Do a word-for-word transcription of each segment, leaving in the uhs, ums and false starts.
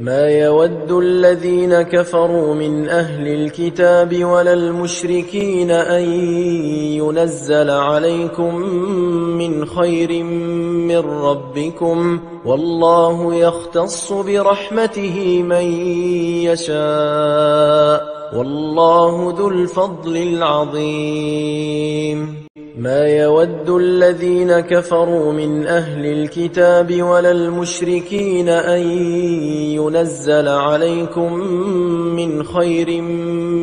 ما يود الذين كفروا من أهل الكتاب ولا المشركين أن ينزل عليكم من خير من ربكم، والله يختص برحمته من يشاء، والله ذو الفضل العظيم. ما يود الذين كفروا من أهل الكتاب ولا المشركين أن ينزل عليكم من خير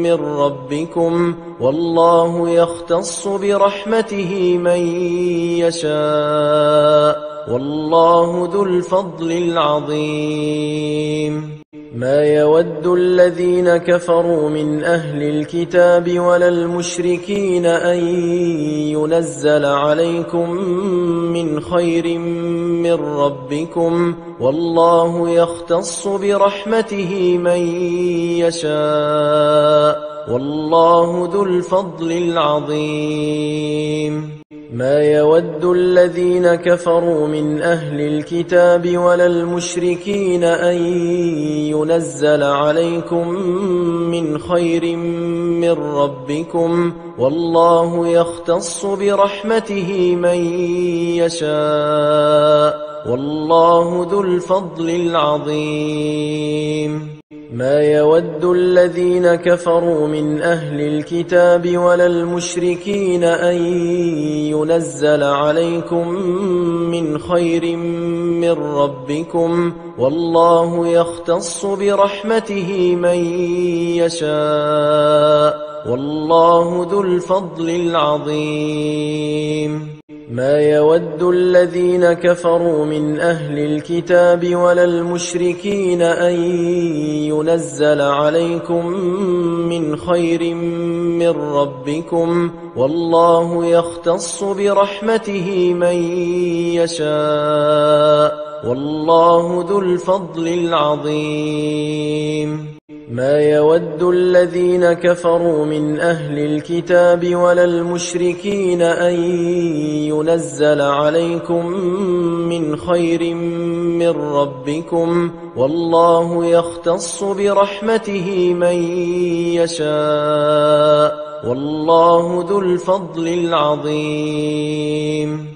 من ربكم، والله يختص برحمته من يشاء، والله ذو الفضل العظيم. ما يود الذين كفروا من أهل الكتاب ولا المشركين أن ينزل عليكم من خير من ربكم، والله يختص برحمته من يشاء، والله ذو الفضل العظيم. ما يود الذين كفروا من أهل الكتاب ولا المشركين أن ينزل عليكم من خير من ربكم، والله يختص برحمته من يشاء، والله ذو الفضل العظيم. ما يود الذين كفروا من أهل الكتاب ولا المشركين أن ينزل عليكم من خير من ربكم، والله يختص برحمته من يشاء، والله ذو الفضل العظيم. ما يود الذين كفروا من أهل الكتاب ولا المشركين أن ينزل عليكم من خير من ربكم، والله يختص برحمته من يشاء، والله ذو الفضل العظيم. ما يود الذين كفروا من أهل الكتاب ولا المشركين أن ينزل عليكم من خير من ربكم، والله يختص برحمته من يشاء، والله ذو الفضل العظيم.